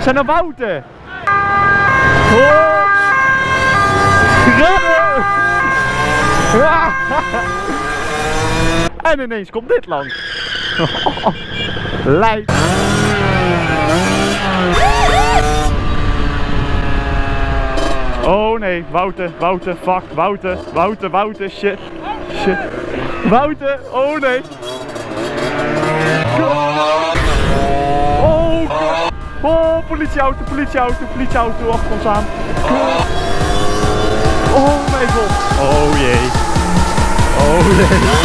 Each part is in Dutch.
We zijn naar Wouten. Redden! En ineens komt dit langs. Lijp. Oh nee, Wouten, Wouten, fuck, Wouten, Wouten, Wouten, shit, shit. Wouten, oh nee. Oh, God. Oh, politieauto, politieauto, politieauto, achter ons aan. Oh mijn god. Oh jee. Oh nee.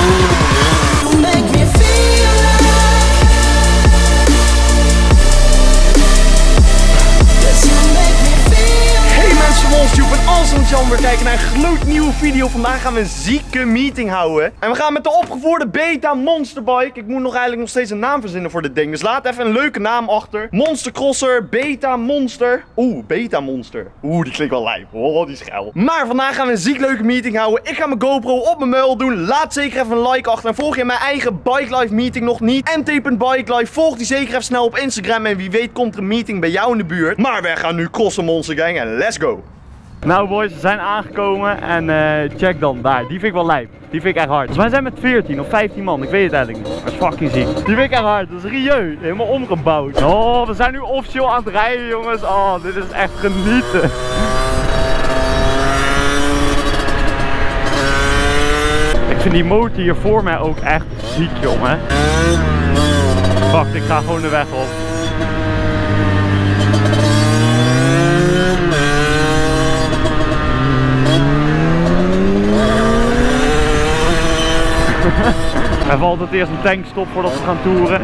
Jan, weer kijken naar een gloednieuwe video. Vandaag gaan we een zieke meeting houden. En we gaan met de opgevoerde beta monsterbike. Ik moet nog eigenlijk nog steeds een naam verzinnen voor dit ding. Dus laat even een leuke naam achter. Monstercrosser, beta monster. Oeh, beta monster. Oeh, die klinkt wel lijp. Oh, die is geil. Maar vandaag gaan we een ziek leuke meeting houden. Ik ga mijn GoPro op mijn muil doen. Laat zeker even een like achter. En volg je mijn eigen Bike Life meeting nog niet? MT.BikeLife. Volg die zeker even snel op Instagram. En wie weet komt er een meeting bij jou in de buurt. Maar we gaan nu crossen, Monster Gang. En let's go. Nou boys, we zijn aangekomen en check dan daar. Die vind ik wel lijp. Die vind ik echt hard. Volgens mij zijn we met 14 of 15 man. Ik weet het eigenlijk niet. Dat is fucking ziek. Die vind ik echt hard. Dat is Rieu. Helemaal omgebouwd. Oh, we zijn nu officieel aan het rijden, jongens. Oh, dit is echt genieten. Ik vind die motor hier voor mij ook echt ziek, jongen. Fuck, ik ga gewoon de weg op. Er valt het eerst een tankstop voordat we gaan toeren.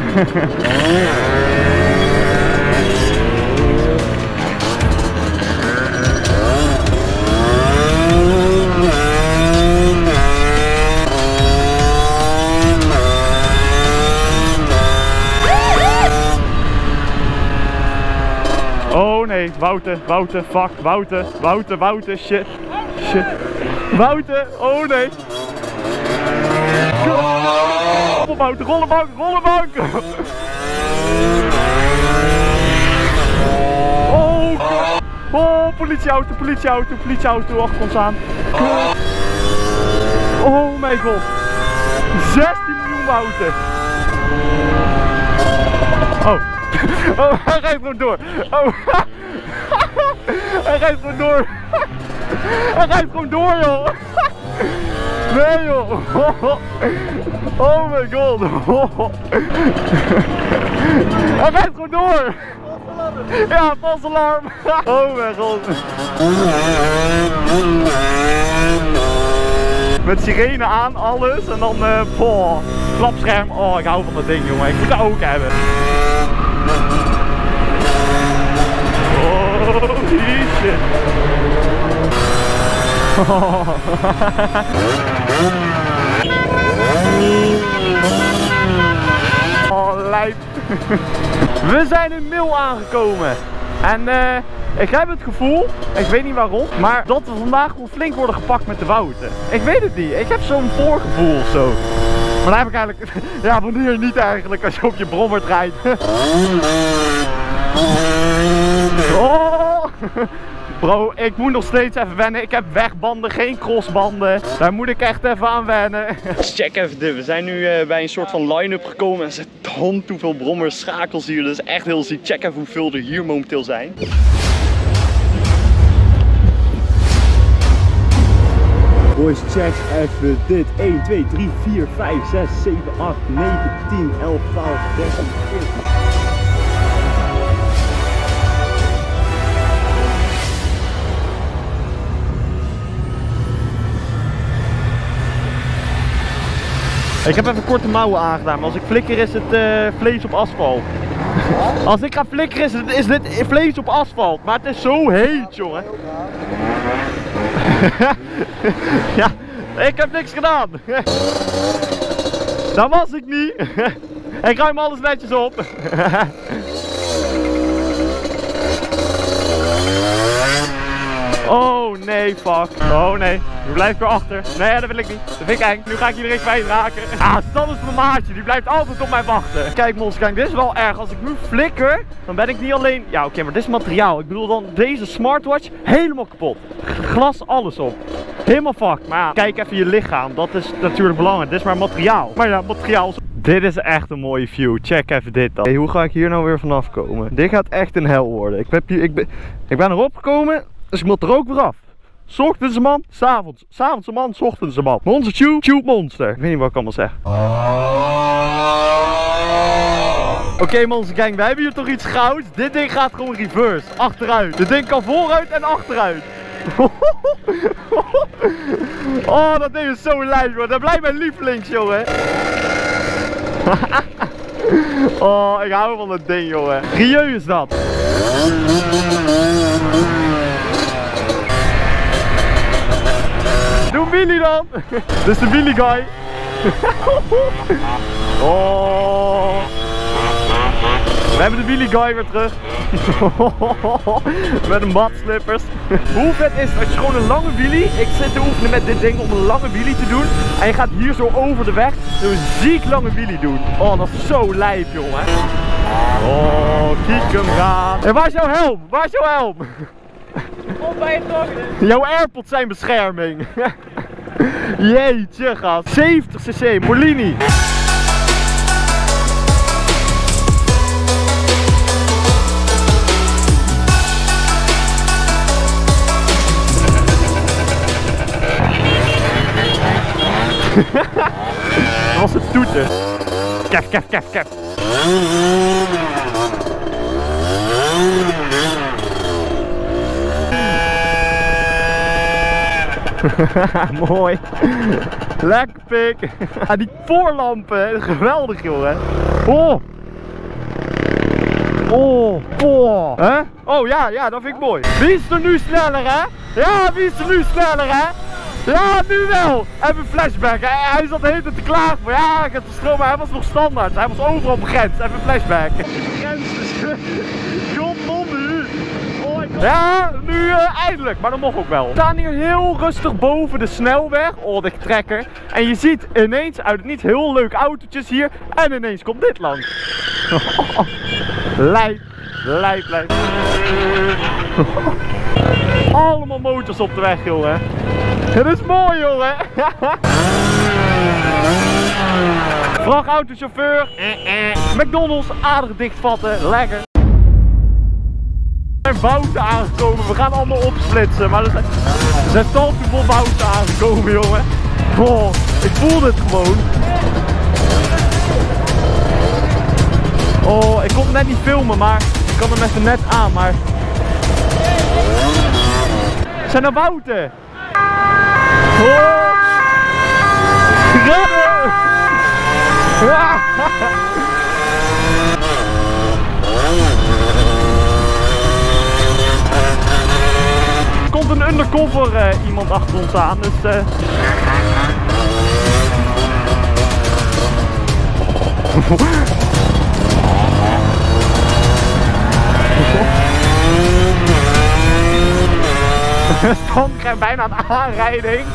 Oh nee, Wouten, Wouten, fuck, Wouten, Wouten, Wouten, shit, shit. Wouten, oh nee. Rollenbouten, rollenbank, rollenbank! Oh, God. Oh, politieauto, politieauto, politieauto, achter ons aan. Oh mijn god. 16 miljoen Wouten. Oh. Oh, hij rijdt gewoon door. Oh. Hij rijdt gewoon door. Hij rijdt gewoon door, joh. Nee joh! Oh my god! Hij rijdt gewoon door! Ja, vals alarm! Oh mijn god! Met sirene aan, alles en dan klapscherm. Oh, ik hou van dat ding, jongen. Ik moet dat ook hebben. Oh, die shit! Oh, lijp. We zijn in Mil aangekomen. En ik heb het gevoel, ik weet niet waarom, maar dat we vandaag wel flink worden gepakt met de Wouten. Ik weet het niet, ik heb zo'n voorgevoel of zo. Maar daar heb ik eigenlijk, ja, wanneer niet eigenlijk als je op je brommer rijdt. Oh. Bro, ik moet nog steeds even wennen. Ik heb wegbanden, geen crossbanden. Daar moet ik echt even aan wennen. Check even dit. We zijn nu bij een soort van line-up gekomen. Er zijn ton hoeveel brommers, schakels hier. Dat is echt heel ziek. Check even hoeveel er hier momenteel zijn. Boys, check even dit. 1, 2, 3, 4, 5, 6, 7, 8, 9, 10, 11, 12, 13, 14. Ik heb even korte mouwen aangedaan, maar als ik flikker is het vlees op asfalt. Als ik ga flikkeren is dit vlees op asfalt, maar het is zo heet, jongen. Ja, ik heb niks gedaan. Dat was ik niet. Ik ruim alles netjes op. Oh nee, Nee, fuck. Oh nee, je blijft erachter. Nee, dat wil ik niet. Dat vind ik eng. Nu ga ik iedereen kwijtraken. Ah, dat is mijn maatje. Die blijft altijd op mij wachten. Kijk, Monster Gang, dit is wel erg. Als ik nu flikker, dan ben ik niet alleen... Ja, oké, maar dit is materiaal. Ik bedoel dan deze smartwatch helemaal kapot. Glas, alles op. Helemaal fucked. Maar ja, kijk even je lichaam. Dat is natuurlijk belangrijk. Dit is maar materiaal. Maar ja, materiaal is... Dit is echt een mooie view. Check even dit dan. Hey, hoe ga ik hier nou weer vanaf komen? Dit gaat echt een hel worden. Ik ben erop gekomen, dus ik moet er ook weer af. 's Ochtends een man, 's avonds. 's Avonds een man, 's ochtends een man. Monster tube, tube monster. Ik weet niet wat ik allemaal zeg. Oké, Monster Gang, we hebben hier toch iets gouds. Dit ding gaat gewoon reverse, achteruit. Dit ding kan vooruit en achteruit. Oh, dat ding is zo lijp, man. Dat blijft mijn lievelings, jongen. Oh, ik hou van dat ding, jongen. Rieu is dat. Doe Willy dan. Dit is de Willy guy. Oh. We hebben de Willy guy weer terug. Met een mat slippers. Hoe vet is het als je gewoon een lange wheelie. Ik zit te oefenen met dit ding om een lange wheelie te doen. En je gaat hier zo over de weg een ziek lange wheelie doen. Oh, dat is zo lijp, jongen. Oh, kiek hem gaan. En waar is jouw helm? Waar is jouw helm? Op bij het toren. Jouw airpods zijn bescherming. Jeetje, gast. 70 cc, Morini. Dat was het toeter. Kef, kef, kef, kef. Mooi. Lekker pik. Ah, die voorlampen, geweldig, jongen. Oh. Oh. Oh. Huh? Oh ja, ja, dat vind ik mooi. Wie is er nu sneller, hè? Ja, wie is er nu sneller, hè? Ja, nu wel! Even flashback. Hij zat de hele tijd te klagen. Maar ja, ik had de stroom, maar hij was nog standaard. Hij was overal begrensd. Even flashback. Begrensd is John Mondu. Ja, nu eindelijk. Maar dat mocht ook wel. We staan hier heel rustig boven de snelweg. Oh, de trekker. En je ziet ineens uit het niet heel leuk autootjes hier. En ineens komt dit langs. Lijp, lijp, lijp. Allemaal motors op de weg, jongen. Het is mooi, jongen. Vrachtautochauffeur. McDonald's, aardig dichtvatten. Lekker. Er zijn bouten aangekomen. We gaan allemaal opsplitsen. Maar er zijn talveel bouten aangekomen, jongen. Oh, ik voel dit gewoon. Oh, ik kon het net niet filmen, maar ik kan hem even net aan. Maar... zijn er bouten? Oh. Redden! Er komt een undercover iemand achter ons aan, dus... Stan krijgt bijna een aanrijding.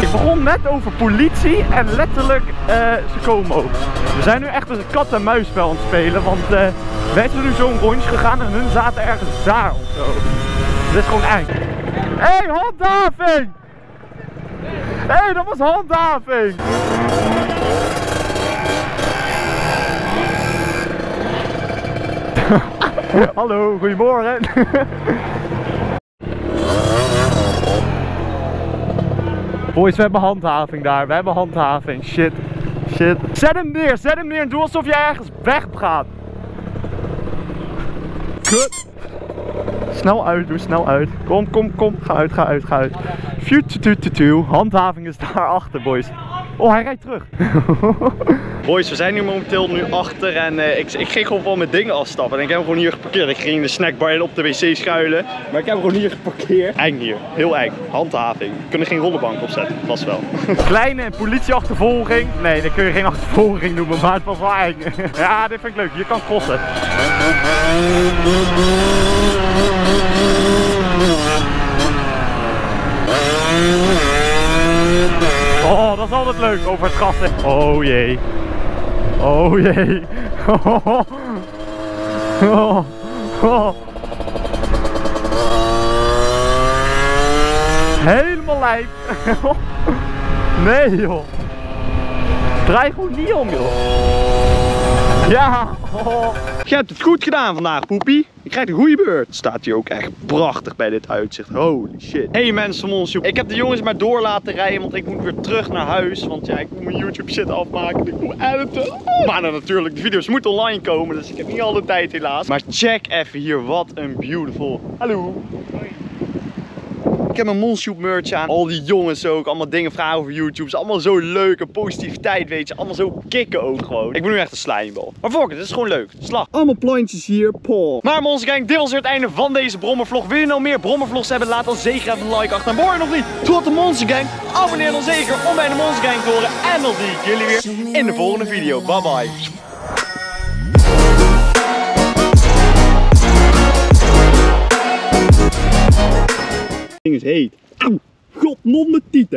Ik begon net over politie en letterlijk ze komen ook. We zijn nu echt een kat en muisspel aan het spelen, want wij zijn nu zo'n rondje gegaan en hun zaten ergens daar of zo. Dit is gewoon eng. Hé, handhaving! Hé, dat was handhaving! Hallo, goedemorgen. Boys, we hebben handhaving daar. We hebben handhaving. Shit. Shit. Zet hem neer en doe alsof je ergens weg gaat. Kut. Snel uit, doe snel uit. Kom, kom, kom. Ga uit, ga uit, ga uit. Handhaving is daar achter, boys. Oh, hij rijdt terug. Boys, we zijn hier momenteel nu achter en ik ging gewoon van mijn dingen afstappen. En ik heb hem gewoon hier geparkeerd. Ik ging in de snackbar en op de wc schuilen. Maar ik heb hem gewoon hier geparkeerd. Eng hier, heel eng. Handhaving. We kunnen geen rollenbank opzetten, vast wel. Kleine en politieachtervolging. Nee, dat kun je geen achtervolging noemen, maar het was wel eng. Ja, dit vind ik leuk. Je kan crossen. leuk over het gas. Oh jee. Oh jee. Oh. Oh. Oh. Helemaal lijp. Nee joh. Draai goed niet om joh. Ja. Oh. Je hebt het goed gedaan vandaag, poepie. Je krijgt een goede beurt. Staat hij ook echt prachtig bij dit uitzicht. Holy shit. Hey mensen van ons. Ik heb de jongens maar door laten rijden. Want ik moet weer terug naar huis. Want ja, ik moet mijn YouTube shit afmaken. Ik moet editen. Maar dan natuurlijk, de video's moeten online komen. Dus ik heb niet al de tijd helaas. Maar check even hier. Wat een beautiful. Hallo. Hoi. Ik heb mijn Monster merch aan. Al die jongens ook. Allemaal dingen vragen over YouTube. Het is allemaal zo leuke positiviteit, weet je. Allemaal zo kicken ook gewoon. Ik ben nu echt een slijmbal. Maar volgens mij, dit is gewoon leuk. Slag. Allemaal plantjes hier. Paul. Maar Monster Gang, dit was weer het einde van deze brommervlog. Wil je nou meer brommervlogs hebben? Laat dan zeker even een like achter. En hoor je nog niet tot de Monster Gang? Abonneer dan zeker om bij de Monster Gang te horen. En dan zie ik jullie weer in de volgende video. Bye bye. Ding is heet. Auw, god, non mijn tieten.